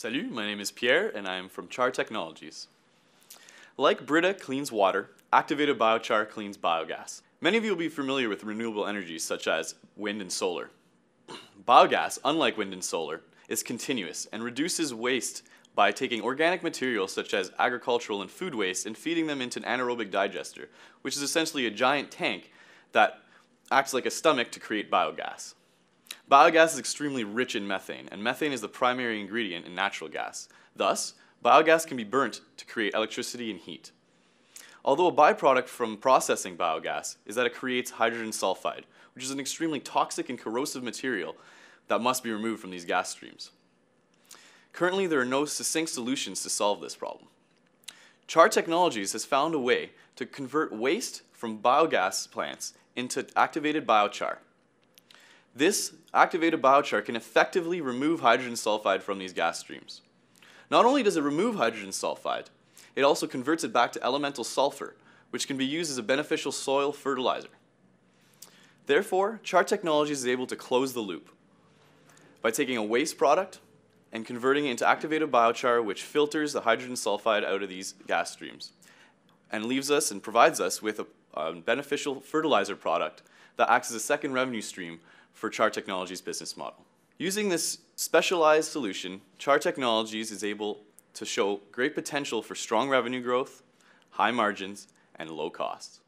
Salut, my name is Pierre and I am from Char Technologies. Like Brita cleans water, activated biochar cleans biogas. Many of you will be familiar with renewable energies such as wind and solar. Biogas, unlike wind and solar, is continuous and reduces waste by taking organic materials such as agricultural and food waste and feeding them into an anaerobic digester, which is essentially a giant tank that acts like a stomach to create biogas. Biogas is extremely rich in methane, and methane is the primary ingredient in natural gas. Thus, biogas can be burnt to create electricity and heat. Although a byproduct from processing biogas is that it creates hydrogen sulfide, which is an extremely toxic and corrosive material that must be removed from these gas streams. Currently, there are no succinct solutions to solve this problem. Char Technologies has found a way to convert waste from biogas plants into activated biochar. This activated biochar can effectively remove hydrogen sulfide from these gas streams. Not only does it remove hydrogen sulfide, it also converts it back to elemental sulfur, which can be used as a beneficial soil fertilizer. Therefore, Char Technologies is able to close the loop by taking a waste product and converting it into activated biochar, which filters the hydrogen sulfide out of these gas streams and leaves us and provides us with a beneficial fertilizer product that acts as a second revenue stream for Char Technologies' business model. Using this specialized solution, Char Technologies is able to show great potential for strong revenue growth, high margins, and low costs.